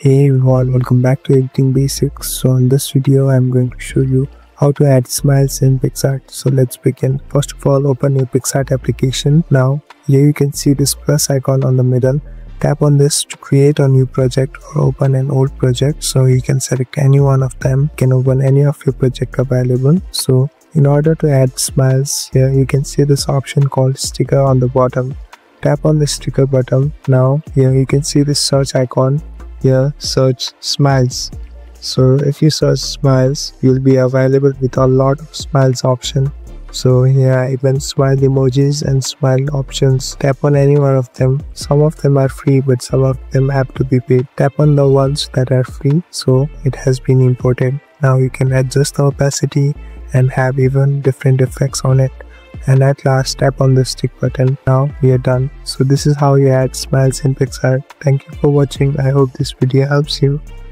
Hey everyone, welcome back to Editing Basics. So in this video I'm going to show you how to add smiles in PicsArt. So let's begin. First of all, open your PicsArt application. Now here you can see this plus icon on the middle. Tap on this to create a new project or open an old project. So you can select any one of them. You can open any of your project available. So in order to add smiles, here you can see this option called sticker on the bottom. Tap on the sticker button. Now here you can see this search icon. Here search smiles. So if you search smiles, you'll be available with a lot of smiles option. So here even smile emojis and smile options. Tap on any one of them. Some of them are free, but some of them have to be paid. Tap on the ones that are free. So it has been imported. Now you can adjust the opacity and have even different effects on it. And at last, tap on the stick button. Now we are done. So this is how you add smiles in PicsArt. Thank you for watching. I hope this video helps you.